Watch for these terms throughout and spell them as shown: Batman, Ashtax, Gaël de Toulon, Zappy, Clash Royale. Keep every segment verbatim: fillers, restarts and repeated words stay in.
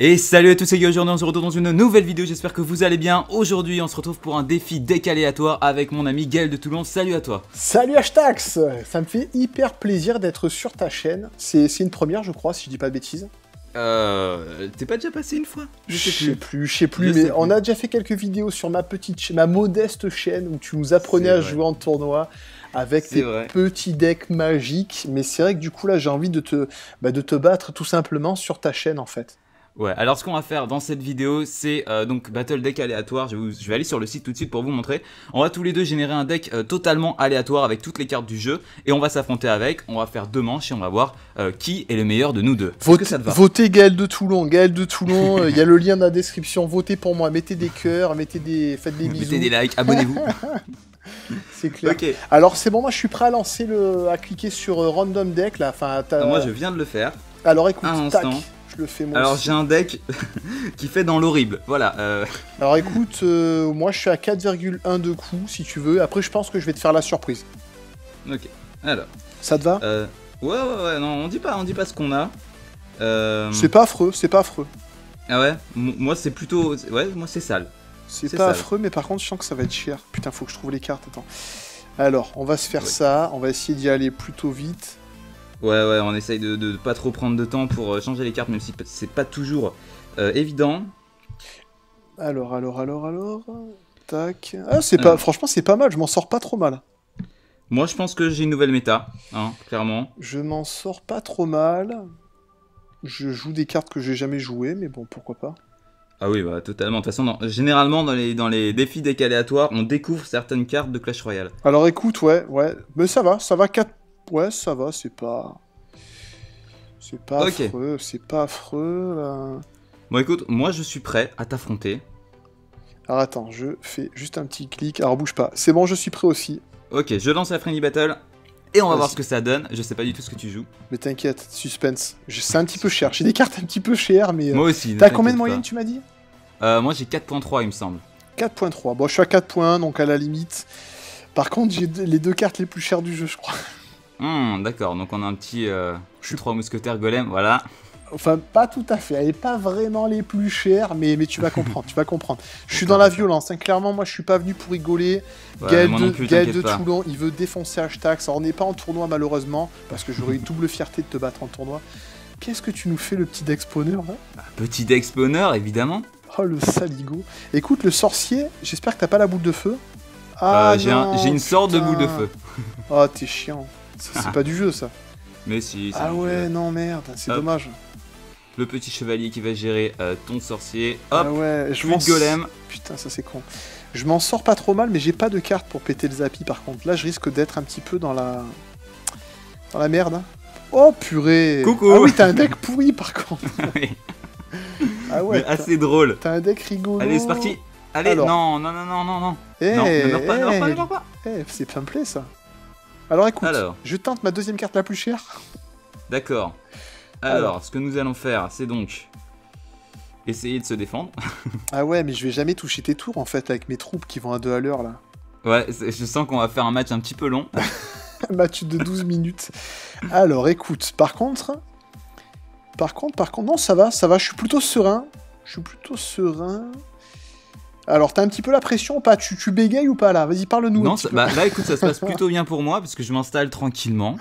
Et salut à tous, c'est Gaël. Aujourd'hui on se retrouve dans une nouvelle vidéo, j'espère que vous allez bien. Aujourd'hui on se retrouve pour un défi deck aléatoire avec mon ami Gaël de Toulon. Salut à toi. Salut Ashtax. Ça me fait hyper plaisir d'être sur ta chaîne, c'est une première je crois si je dis pas de bêtises. Euh... T'es pas déjà passé une fois? Je sais plus, plus je sais plus, je mais sais on plus. a déjà fait quelques vidéos sur ma petite, ma modeste chaîne où tu nous apprenais à vrai. jouer en tournoi avec tes vrai. petits decks magiques. Mais c'est vrai que du coup là j'ai envie de te, bah, de te battre tout simplement sur ta chaîne en fait. Ouais, alors ce qu'on va faire dans cette vidéo, c'est euh, donc battle deck aléatoire. Je, vous, je vais aller sur le site tout de suite pour vous montrer. On va tous les deux générer un deck euh, totalement aléatoire avec toutes les cartes du jeu et on va s'affronter avec. On va faire deux manches et on va voir euh, qui est le meilleur de nous deux. Vote, que ça te va votez Gaël de Toulon, Gaël de Toulon. Il euh, y a le lien dans la description. Votez pour moi, mettez des cœurs, mettez des, faites des bisous, mettez des likes, abonnez-vous. C'est clair. Okay. Alors c'est bon, moi je suis prêt à lancer le, à cliquer sur euh, random deck là. Enfin, non, moi je viens de le faire. Alors écoute, un tac. Instant. Le fais moi Alors j'ai un deck qui fait dans l'horrible, voilà. Euh... Alors écoute, euh, moi je suis à quatre virgule un de coups si tu veux, après je pense que je vais te faire la surprise. Ok, alors. Ça te va? euh... Ouais ouais ouais, non on dit pas, on dit pas ce qu'on a. Euh... C'est pas affreux, c'est pas affreux. Ah ouais, M moi c'est plutôt, ouais moi c'est sale. C'est pas sale. affreux mais par contre je sens que ça va être cher. Putain faut que je trouve les cartes, attends. Alors on va se faire ouais. ça, on va essayer d'y aller plutôt vite. Ouais, ouais, on essaye de, de, de pas trop prendre de temps pour changer les cartes, même si c'est pas toujours euh, évident. Alors, alors, alors, alors... Tac... Ah, c'est pas... Franchement, c'est pas mal, je m'en sors pas trop mal. Moi, je pense que j'ai une nouvelle méta, hein, clairement. Je m'en sors pas trop mal. Je joue des cartes que j'ai jamais jouées, mais bon, pourquoi pas. Ah oui, bah totalement. De toute façon, non. généralement, dans les, dans les défis deck aléatoires, on découvre certaines cartes de Clash Royale. Alors écoute, ouais, ouais. Mais ça va, ça va, quatre... Ouais, ça va, c'est pas... C'est pas okay. affreux, c'est pas affreux, là. Bon, écoute, moi, je suis prêt à t'affronter. Alors, attends, je fais juste un petit clic. Alors, bouge pas. C'est bon, je suis prêt aussi. Ok, je lance la friendly battle et on va voir ce que ça donne. Je sais pas du tout ce que tu joues. Mais t'inquiète, suspense. C'est un petit peu cher. J'ai des cartes un petit peu chères, mais... Moi aussi. T'as combien de moyenne, tu m'as dit? euh, Moi, j'ai quatre point trois, il me semble. quatre point trois. Bon, je suis à quatre point un, donc à la limite. Par contre, j'ai les deux cartes les plus chères du jeu, je crois. Hum, d'accord, donc on a un petit euh, je suis trois mousquetaires golem, voilà. Enfin, pas tout à fait, elle n'est pas vraiment les plus chères, mais, mais tu vas comprendre, tu vas comprendre. Je suis dans la violence, hein. Clairement, moi je suis pas venu pour rigoler. Ouais, Gaël de, plus, Gaël de Toulon, il veut défoncer Ashtax. Alors, on n'est pas en tournoi malheureusement, parce que j'aurais eu double fierté de te battre en tournoi. Qu'est-ce que tu nous fais le petit deck spawner hein bah, Petit deck spawner, évidemment. Oh le saligo. Écoute, le sorcier, j'espère que t'as pas la boule de feu. Ah, euh, j'ai un, une sorte de boule de feu. Oh, t'es chiant. C'est pas du jeu ça. Mais si. Ah ouais, non merde, c'est dommage. Le petit chevalier qui va gérer euh, ton sorcier. Hop, ah ouais, je m'en golem. Putain, ça c'est con. Je m'en sors pas trop mal, mais j'ai pas de carte pour péter le zappy par contre. Là, je risque d'être un petit peu dans la dans la merde. Hein. Oh purée. Coucou. Ah oui, t'as un deck pourri par contre. Ah ouais. Mais assez drôle. T'as un deck rigolo. Allez, c'est parti. Allez, Alors. non, non, non, non, non, non. Hey, non, ne meurs pas, hey, ne meurs pas, ne meurs pas. Hey, c'est plein play ça. Alors écoute, Alors. je tente ma deuxième carte la plus chère. D'accord. Alors, Alors, ce que nous allons faire, c'est donc essayer de se défendre. Ah ouais, mais je vais jamais toucher tes tours en fait avec mes troupes qui vont à deux à l'heure là. Ouais, je sens qu'on va faire un match un petit peu long. Un match de douze minutes. Alors écoute, par contre, par contre, par contre, non ça va, ça va, je suis plutôt serein. Je suis plutôt serein. Alors, t'as un petit peu la pression ou pas? Tu, tu bégayes ou pas là? Vas-y, parle-nous. Non, ça, bah, là, écoute, ça se passe plutôt bien pour moi parce que je m'installe tranquillement.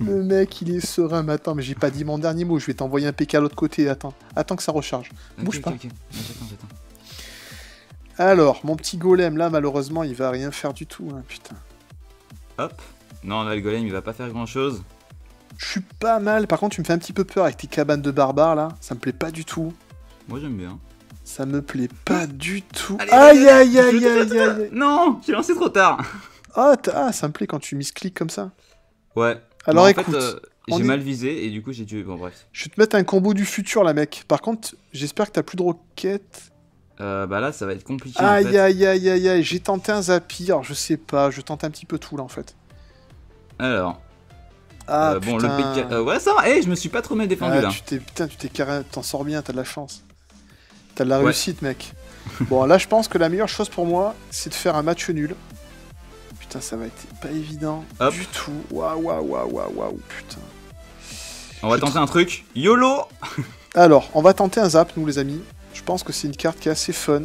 Le mec, il est serein. Mais attends, mais j'ai pas dit mon dernier mot. Je vais t'envoyer un P K à l'autre côté. Attends, attends que ça recharge. Okay, Bouge okay, pas. Okay. Attends, attends. Alors, mon petit golem là, malheureusement, il va rien faire du tout. Hein, putain. Hop. Non, là, le golem, il va pas faire grand-chose. Je suis pas mal. Par contre, tu me fais un petit peu peur avec tes cabanes de barbares là. Ça me plaît pas du tout. Moi, j'aime bien. Ça me plaît pas du tout. Allez, aïe, aïe, aïe, aïe, aïe. Non, j'ai lancé trop tard. Ah, ah, ça me plaît quand tu miscliques comme ça. Ouais. Alors écoute, euh, j'ai est... mal visé et du coup j'ai dû... Bon, bref. Je vais te mettre un combo du futur, là, mec. Par contre, j'espère que t'as plus de roquettes. Euh, bah là, ça va être compliqué. Aïe, en fait. aïe, aïe, aïe, aïe. J'ai tenté un zappy. Alors, je sais pas. Je tente un petit peu tout, là, en fait. Alors... Ah, euh, bon, le P K... Euh, ouais, ça va. Hey, je me suis pas trop mal défendu, ah, là. Tu putain, tu t'es carré... T'en sors bien, t'as de la chance. T'as de la ouais. réussite, mec. Bon, là, je pense que la meilleure chose pour moi, c'est de faire un match nul. Putain, ça va être pas évident Hop. du tout. Waouh, waouh, waouh, waouh, waouh, putain. On va je tenter t... un truc. YOLO. Alors, on va tenter un zap, nous, les amis. Je pense que c'est une carte qui est assez fun.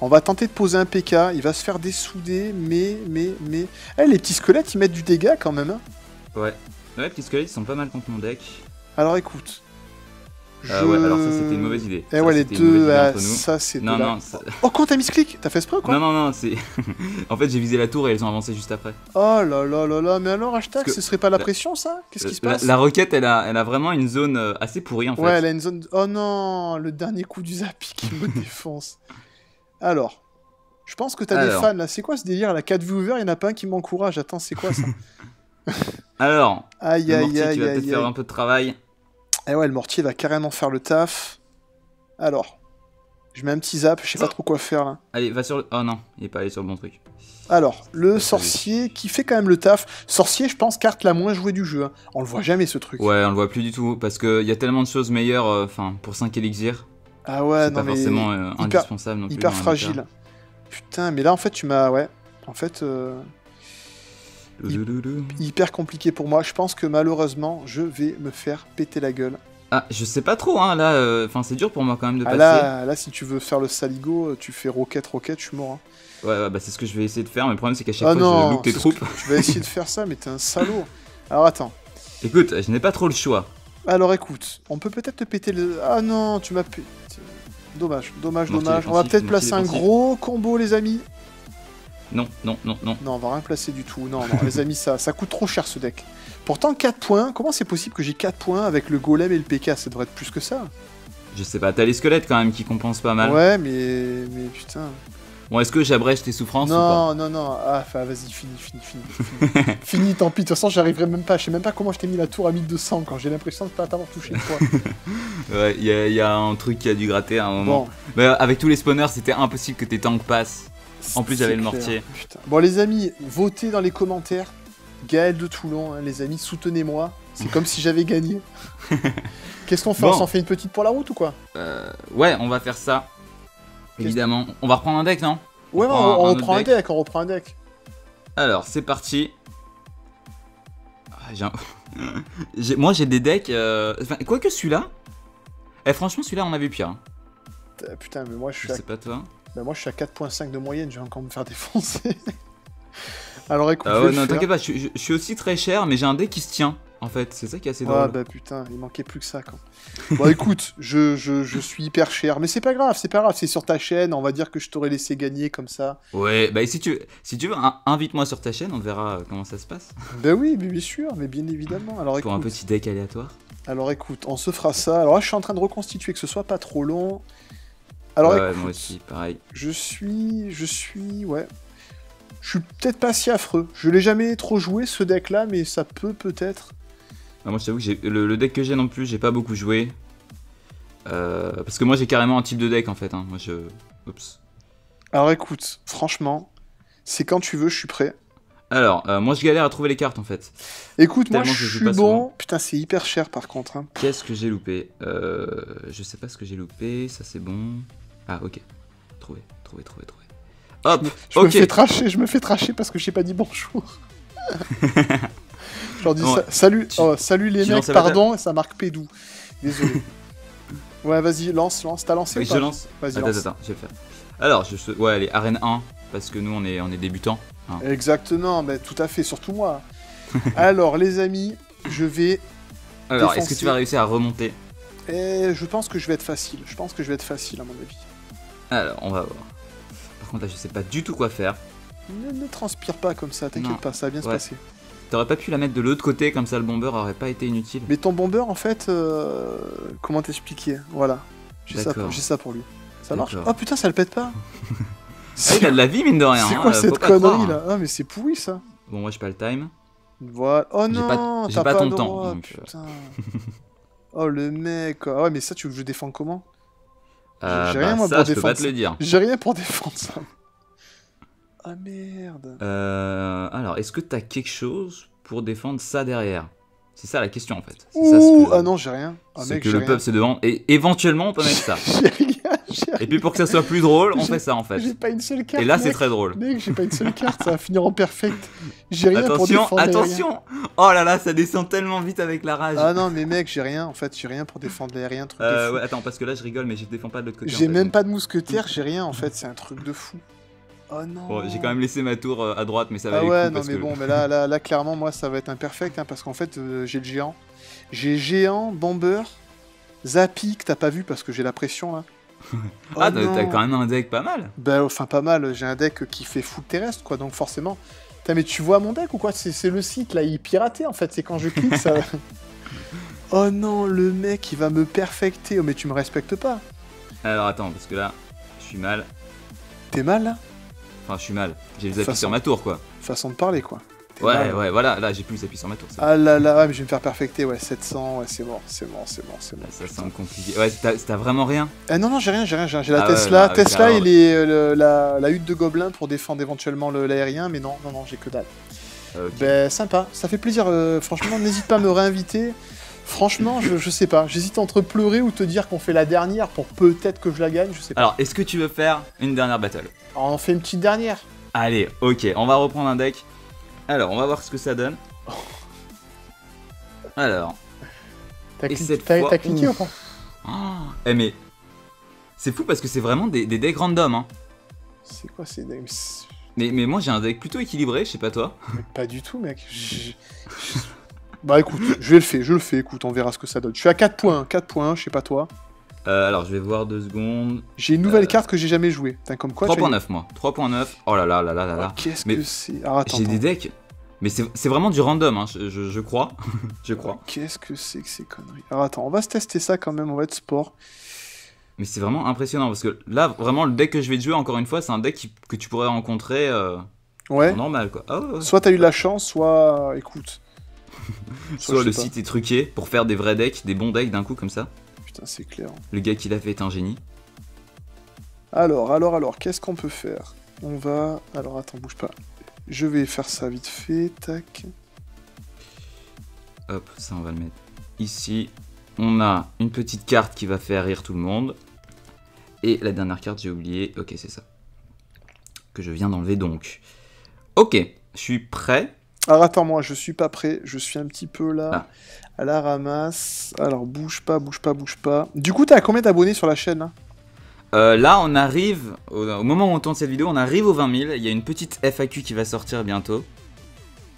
On va tenter de poser un P K. Il va se faire dessouder, mais, mais, mais... Eh, les petits squelettes, ils mettent du dégât, quand même. Hein. Ouais. Ouais, les petits squelettes, ils sont pas mal contre mon deck. Alors, écoute... Je... Euh, ouais, alors ça c'était une mauvaise idée. Eh ça, ouais, les deux, euh, ça c'est. Non, de non, ça... Oh, quand t'as mis ce clic? T'as fait exprès ou quoi? Non, non, non, c'est. En fait, j'ai visé la tour et elles ont avancé juste après. Oh là là là là, mais alors, hashtag, que... ce serait pas la, la... pression ça? Qu'est-ce qui se passe? La, la roquette, elle a, elle a vraiment une zone assez pourrie en fait. Ouais, elle a une zone. Oh non, le dernier coup du zappy qui me défonce. Alors, je pense que t'as alors... des fans là. C'est quoi ce délire? La quatre viewers, y'en a pas un qui m'encourage. Attends, c'est quoi ça? Alors, aïe aïe aïe. Tu vas peut-être faire un peu de travail. Eh ouais, le mortier va carrément faire le taf. Alors, je mets un petit zap, je sais pas trop quoi faire là. Allez, va sur le... Oh non, il est pas allé sur le bon truc. Alors, le sorcier qui fait quand même le taf. Sorcier, je pense, carte la moins jouée du jeu. Hein. On le voit jamais ce truc. Ouais, on le voit plus du tout, parce qu'il y a tellement de choses meilleures euh, pour cinq élixirs. Ah ouais, non pas mais... forcément euh, hyper, indispensable non plus. Hyper fragile. Putain, mais là en fait tu m'as... Ouais, en fait... Euh... hyper compliqué pour moi, je pense que malheureusement je vais me faire péter la gueule. Ah, je sais pas trop, hein, là, euh, c'est dur pour moi quand même de passer. Ah là, là, si tu veux faire le saligo, tu fais roquette, roquette, je suis mort. Hein. Ouais, ouais, bah c'est ce que je vais essayer de faire, mais le problème c'est qu'à chaque ah fois non, je loupe tes troupes. Tu vas essayer de faire ça, mais t'es un salaud. Alors attends. Écoute, je n'ai pas trop le choix. Alors écoute, on peut peut-être te péter le. Ah non, tu m'as pété. Dommage, dommage, mortier dommage. On va peut-être placer un gros combo, les amis. Non, non, non, non. Non, on va rien placer du tout. Non, non, les amis, ça, ça coûte trop cher ce deck. Pourtant, quatre points. Comment c'est possible que j'ai quatre points avec le golem et le P K? Ça devrait être plus que ça. Je sais pas, t'as les squelettes quand même qui compensent pas mal. Ouais, mais, mais putain. Bon, est-ce que j'abrège tes souffrances non, ou pas? Non, non, non. Ah, vas-y, fini, fini, fini. Fini, fini, tant pis. De toute façon, j'arriverai même pas. Je sais même pas comment je t'ai mis la tour à mille deux cents quand j'ai l'impression de pas t'avoir touché. Ouais, il y, y a un truc qui a dû gratter à un moment. Bon. Bah, avec tous les spawners, c'était impossible que tes tanks passent. En plus j'avais le mortier. Putain. Bon les amis, votez dans les commentaires. Gaël de Toulon, hein, les amis, soutenez-moi. C'est comme si j'avais gagné. Qu'est-ce qu'on fait? Bon. On s'en fait une petite pour la route ou quoi? euh, Ouais, on va faire ça. Évidemment. On va reprendre un deck, non? Ouais, on, on, on un reprend un deck. deck, on reprend un deck. Alors, c'est parti. Ah, j'ai un... Moi j'ai des decks... Euh... Enfin, quoique celui-là... Eh franchement celui-là on avait pire. Hein. Putain mais moi je suis... Je à... sais pas toi. Bah moi je suis à quatre virgule cinq de moyenne, je vais encore me faire défoncer. Alors écoute... Ah ouais, non t'inquiète pas, je, je, je suis aussi très cher, mais j'ai un dé qui se tient, en fait, c'est ça qui est assez drôle. Ah bah putain, il manquait plus que ça quand. Bon écoute, je, je, je suis hyper cher, mais c'est pas grave, c'est pas grave, c'est sur ta chaîne, on va dire que je t'aurais laissé gagner comme ça. Ouais, bah si tu, si tu veux, invite-moi sur ta chaîne, on verra comment ça se passe. Bah oui, mais bien sûr, mais bien évidemment. Alors, pour écoute, un petit deck aléatoire. Alors écoute, on se fera ça, alors là je suis en train de reconstituer que ce soit pas trop long... Alors, ouais, écoute, moi aussi, pareil. Je suis, je suis, ouais. Je suis peut-être pas si affreux. Je l'ai jamais trop joué ce deck-là, mais ça peut peut-être. Moi, je t'avoue que le, le deck que j'ai non plus, j'ai pas beaucoup joué. Euh, parce que moi, j'ai carrément un type de deck en fait. Hein. Moi, je. Oups. Alors, écoute, franchement, c'est quand tu veux, je suis prêt. Alors, euh, moi, je galère à trouver les cartes en fait. Écoute, tellement moi, je, je suis bon. Souvent. Putain, c'est hyper cher par contre. Hein. Qu'est-ce que j'ai loupé? euh, Je sais pas ce que j'ai loupé. Ça, c'est bon. Ah ok, trouvé, trouvé, trouvé, trouvé. Hop, je me, je okay. me fais tracher, je me fais tracher parce que j'ai pas dit bonjour. Je leur dis ouais. sa salut, tu, oh, salut les mecs, pardon, et ça marque Pédou. Désolé. Ouais, vas-y, lance, lance, t'as lancé oui, ou pas? Je lance. Vas-y, attends, lance. Attends, je vais le faire. Alors, je, ouais, allez, arène un, parce que nous on est, on est débutants. Hein. Exactement, mais tout à fait, surtout moi. Alors les amis, je vais... Alors, est-ce que tu vas réussir à remonter? Et je pense que je vais être facile, je pense que je vais être facile à mon avis. Alors, on va voir. Par contre, là, je sais pas du tout quoi faire. Ne, ne transpire pas comme ça, t'inquiète pas, ça va bien ouais. se passer. T'aurais pas pu la mettre de l'autre côté, comme ça le bomber aurait pas été inutile. Mais ton bomber, en fait, euh... comment t'expliquer? Voilà, j'ai ça, ça pour lui. Ça marche? Oh putain, ça le pète pas. Ah, il a de la vie, mine de rien. C'est quoi hein, cette connerie là? Ah, mais c'est pourri ça. Bon, moi, j'ai pas le time. Voilà. Oh non, j'ai pas, pas, pas ton temps. Droit, donc, putain. Oh le mec, ah ouais mais ça tu veux que je défende comment? euh, J'ai bah rien moi ça, pour je défendre. Peux pas te le dire. J'ai rien pour défendre ça. Ah merde. Euh, alors est-ce que t'as quelque chose pour défendre ça derrière? C'est ça la question en fait. Ouh, ah non, j'ai rien. Ah, c'est que le pub c'est devant et éventuellement on peut mettre ça. J'ai rien, j'ai rien. Et puis pour que ça soit plus drôle, on fait ça en fait. J'ai pas une seule carte. Et là c'est très drôle. Mec, j'ai pas une seule carte, ça va finir en perfect. J'ai rien pour défendre. Attention, attention. Oh là là, ça descend tellement vite avec la rage. Ah non, mais mec, j'ai rien en fait, j'ai rien pour défendre l'aérien. Euh, ouais, attends, parce que là je rigole, mais je défends pas de l'autre côté. J'ai même pas de mousquetaire, j'ai rien en fait, c'est un truc de fou. Oh non. Bon, j'ai quand même laissé ma tour à droite, mais ça va. Ah ouais, non, parce mais que... bon, mais là, là, là, clairement, moi, ça va être imperfect, hein, parce qu'en fait, euh, j'ai le géant, j'ai géant, bomber, Zappy que t'as pas vu parce que j'ai la pression là. Oh ah, t'as quand même un deck pas mal. Bah, enfin pas mal. J'ai un deck qui fait foot terrestre, quoi, donc forcément. Putain, mais tu vois mon deck ou quoi? C'est le site là, il est piraté en fait. C'est quand je clique ça. Oh non, le mec, il va me perfecter. Oh, mais tu me respectes pas. Alors attends, parce que là, je suis mal. T'es mal là? Enfin, je suis mal, j'ai les appuis façon... sur ma tour quoi. Façon de parler quoi. Ouais, mal, ouais, voilà, là j'ai plus les appuis sur ma tour. Ah là là, ouais, mais je vais me faire perfecter, ouais, sept cents, ouais, c'est bon, c'est bon, c'est bon, c'est bon. Ça semble compliqué. Ouais, t'as vraiment rien? Ah non, non, j'ai rien, j'ai rien, j'ai la ah, Tesla. Ouais, ouais, Tesla, ouais, Tesla il est euh, le, la, la hutte de gobelins pour défendre éventuellement l'aérien, mais non, non, non, j'ai que dalle. Ah, okay. Ben, sympa, ça fait plaisir, euh, franchement, n'hésite pas à me réinviter. Franchement, je, je sais pas, j'hésite entre pleurer ou te dire qu'on fait la dernière pour peut-être que je la gagne, je sais pas. Alors, est-ce que tu veux faire une dernière battle? On fait une petite dernière. Allez, ok, on va reprendre un deck. Alors, on va voir ce que ça donne. Alors... T'as cli fois... cliqué ou pas? Oh, eh mais... C'est fou parce que c'est vraiment des, des decks random, hein. C'est quoi ces decks? Mais, mais moi j'ai un deck plutôt équilibré, je sais pas toi. Mais pas du tout, mec. Bah écoute, je vais le faire, je le fais, écoute, on verra ce que ça donne. Je suis à quatre points, quatre points, je sais pas toi. Euh, alors je vais voir deux secondes. J'ai une nouvelle euh... carte que j'ai jamais jouée. T'as comme quoi? Trois point neuf moi, trois point neuf. Oh là là là là là là. Qu'est-ce que c'est? Ah, j'ai des decks, mais c'est vraiment du random, hein. je, je, je crois. Je crois. Qu'est-ce que c'est que ces conneries? Alors attends, on va se tester ça quand même, on va être sport. Mais c'est vraiment impressionnant parce que là, vraiment le deck que je vais te jouer encore une fois, c'est un deck qui, que tu pourrais rencontrer euh, ouais. normal quoi. Oh, ouais. Soit t'as eu de la chance, soit écoute. Soit, soit le site est truqué pour faire des vrais decks, des bons decks d'un coup comme ça. Putain, c'est clair. Le gars qui l'a fait est un génie. Alors, alors, alors, qu'est-ce qu'on peut faire? On va... Alors, attends, bouge pas. Je vais faire ça vite fait, tac. Hop, ça, on va le mettre ici. On a une petite carte qui va faire rire tout le monde. Et la dernière carte, j'ai oublié. Ok, c'est ça. Que je viens d'enlever, donc. Ok, je suis prêt. Alors attends, moi je suis pas prêt, je suis un petit peu là, ah. à la ramasse. Alors bouge pas, bouge pas, bouge pas. Du coup, t'as combien d'abonnés sur la chaîne hein? euh, Là, on arrive, au, au moment où on tourne cette vidéo, on arrive aux vingt mille. Il y a une petite F A Q qui va sortir bientôt.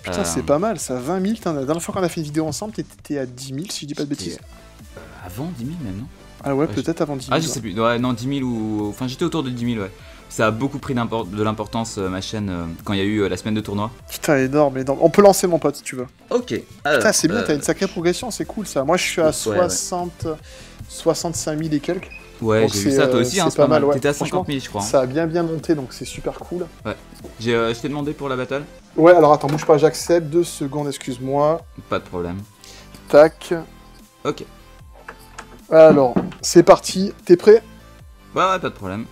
Putain, euh... c'est pas mal ça, vingt mille. La dernière fois qu'on a fait une vidéo ensemble, t'étais à dix mille, si je dis pas de bêtises. Euh, avant dix mille même, non? Ah ouais, ouais peut-être je... avant dix mille. Ah, je ouais. sais plus, ouais, non, dix mille ou. Enfin, j'étais autour de dix mille, ouais. Ça a beaucoup pris de l'importance, euh, ma chaîne, euh, quand il y a eu euh, la semaine de tournoi. Putain, énorme, énorme. On peut lancer, mon pote, si tu veux. Ok. Alors, putain, c'est euh, bien, t'as une sacrée progression, c'est cool, ça. Moi, je suis à ouais, soixante, ouais. soixante-cinq mille et quelques. Ouais, j'ai vu ça, toi aussi, hein, c'est pas, pas mal. mal. T'étais ouais, à cinquante mille, je crois. Hein. Ça a bien, bien monté, donc c'est super cool. Ouais. Euh, je t'ai demandé pour la battle. Ouais, alors attends, bouge pas, j'accepte. Deux secondes, excuse-moi. Pas de problème. Tac. Ok. Alors, c'est parti. T'es prêt? Ouais, ouais, pas de problème.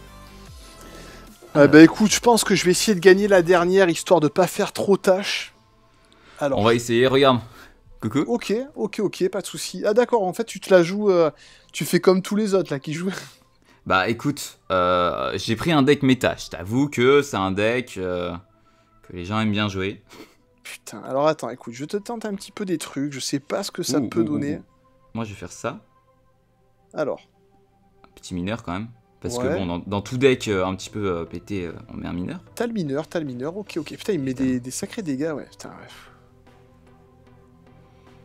Euh, bah écoute, je pense que je vais essayer de gagner la dernière, histoire de pas faire trop tâche. Alors, on va essayer, regarde. Coucou. Ok, ok, ok, pas de soucis. Ah d'accord, en fait tu te la joues, euh, tu fais comme tous les autres là qui jouent. Bah écoute, euh, j'ai pris un deck méta, je t'avoue que c'est un deck euh, que les gens aiment bien jouer. Putain, alors attends, écoute, je te tente un petit peu des trucs, je sais pas ce que ça ouh, peut ouh, donner. Ouh. Moi je vais faire ça. Alors. Un petit mineur quand même. Parce ouais. que bon, dans, dans tout deck euh, un petit peu euh, pété, euh, on met un mineur. T'as le mineur, t'as le mineur, ok, ok. Putain, il me met des, des sacrés dégâts, ouais. Putain, bref.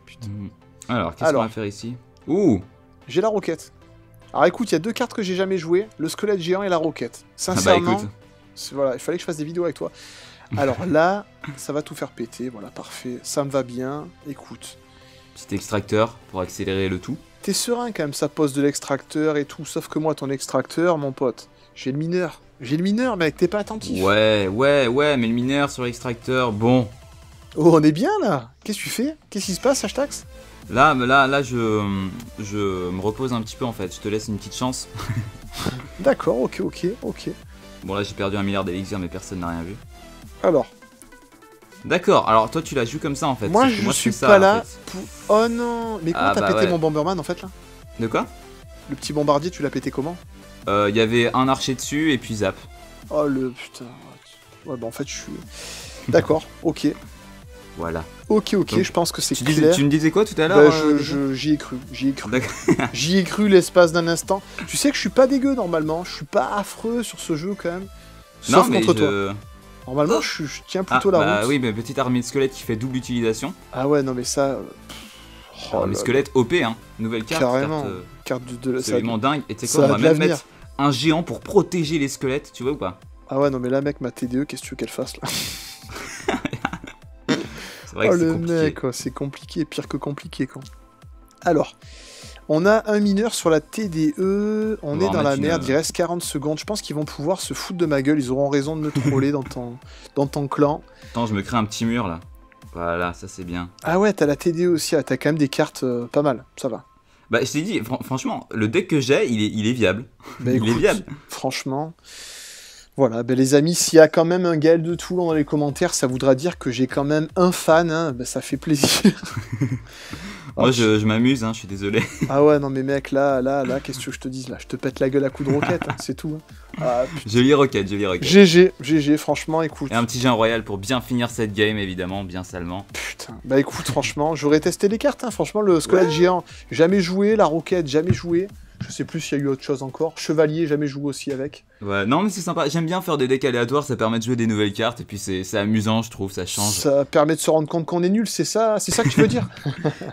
Putain. Mmh. Alors, qu'est-ce qu'on va faire ici? Ouh! J'ai la roquette. Alors écoute, il y a deux cartes que j'ai jamais jouées, le squelette géant et la roquette. Sincèrement, ah bah, voilà, il fallait que je fasse des vidéos avec toi. Alors là, ça va tout faire péter, voilà, parfait. Ça me va bien, écoute. Petit extracteur pour accélérer le tout. T'es serein quand même, ça pose de l'extracteur et tout, sauf que moi, ton extracteur, mon pote, j'ai le mineur. J'ai le mineur, mec, t'es pas attentif. Ouais, ouais, ouais, mais le mineur sur l'extracteur, bon. Oh, on est bien, là. Qu'est-ce que tu fais? Qu'est-ce qui se passe, Ashtax? Là, là, là, je, je me repose un petit peu, en fait. Je te laisse une petite chance. D'accord, ok, ok, ok. Bon, là, j'ai perdu un milliard d'élixirs, mais personne n'a rien vu. Alors D'accord, alors toi tu la joues comme ça en fait. Moi je, moi, je suis pas ça, là en fait. Pour... Oh non. Mais comment ah, t'as bah, pété ouais. mon Bomberman en fait là? De quoi? Le petit bombardier, tu l'as pété comment? Euh, y avait un archer dessus et puis zap. Oh le putain. Ouais bah en fait je suis... D'accord, ok. Voilà. Ok, ok, donc, je pense que c'est clair. Disais, tu me disais quoi tout à l'heure? Bah, j'y ai cru, j'y ai cru. J'y ai cru l'espace d'un instant. Tu sais que je suis pas dégueu normalement, je suis pas affreux sur ce jeu quand même. Sauf non, contre je... toi. Normalement, je, je tiens plutôt ah, la bah, route. Oui, mais petite armée de squelettes qui fait double utilisation. Ah ouais, non mais ça... Oh, armée de squelettes O P, hein. Nouvelle carte. Carrément. Carte, euh, carte de, de absolument dingue. Et tu sais quoi, on va même mettre un géant pour protéger les squelettes, tu vois ou pas? Ah ouais, non mais là mec, ma T D E, qu'est-ce que tu veux qu'elle fasse là? C'est vrai oh que le compliqué. Mec, c'est compliqué, pire que compliqué quoi. Alors, on a un mineur sur la T D E, on, on est dans la merde, une... il reste quarante secondes, je pense qu'ils vont pouvoir se foutre de ma gueule, ils auront raison de me troller dans, ton, dans ton clan. Attends, je me crée un petit mur là, voilà, ça c'est bien. Ah ouais, t'as la T D E aussi, t'as quand même des cartes euh, pas mal, ça va. Bah je t'ai dit, fr franchement, le deck que j'ai, il est, il est viable. Bah, il écoute, est viable. Franchement... Voilà, ben les amis, s'il y a quand même un Gaël de Toulon dans les commentaires, ça voudra dire que j'ai quand même un fan, hein, ben ça fait plaisir. Moi, je, je m'amuse, hein, je suis désolé. Ah ouais, non mais mec, là, là, là, qu'est-ce que je te dise là? Je te pète la gueule à coups de roquette, hein, c'est tout. Hein. Ah, jolie roquette, jolie roquette. G G, G G, franchement, écoute. Et un petit Gaël Royal pour bien finir cette game, évidemment, bien salement. Putain, bah écoute, franchement, j'aurais testé les cartes, hein, franchement, le squelette ouais. géant, jamais joué, la roquette, jamais joué. Je sais plus s'il y a eu autre chose encore. Chevalier, jamais joué aussi avec. Ouais, non mais c'est sympa. J'aime bien faire des decks aléatoires, ça permet de jouer des nouvelles cartes. Et puis c'est amusant, je trouve, ça change. Ça permet de se rendre compte qu'on est nul, c'est ça, c'est ça que tu veux dire?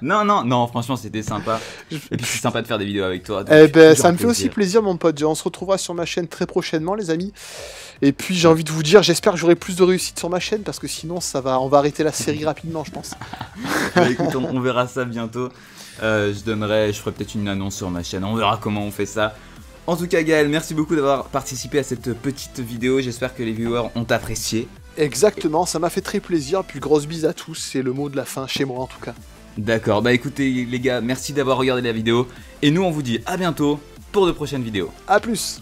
Non, non, non, franchement c'était sympa. Et puis c'est sympa de faire des vidéos avec toi. Eh ben ça me fait aussi plaisir mon pote. On se retrouvera sur ma chaîne très prochainement les amis. Et puis j'ai envie de vous dire, j'espère que j'aurai plus de réussite sur ma chaîne. Parce que sinon ça va, on va arrêter la série rapidement je pense. Bah, écoute, on, on verra ça bientôt. Euh, je donnerai, je ferai peut-être une annonce sur ma chaîne, on verra comment on fait ça. En tout cas Gaël, merci beaucoup d'avoir participé à cette petite vidéo, j'espère que les viewers ont apprécié. Exactement, ça m'a fait très plaisir, puis grosse bise à tous, c'est le mot de la fin chez moi en tout cas. D'accord, bah écoutez les gars, merci d'avoir regardé la vidéo, et nous on vous dit à bientôt pour de prochaines vidéos. A plus.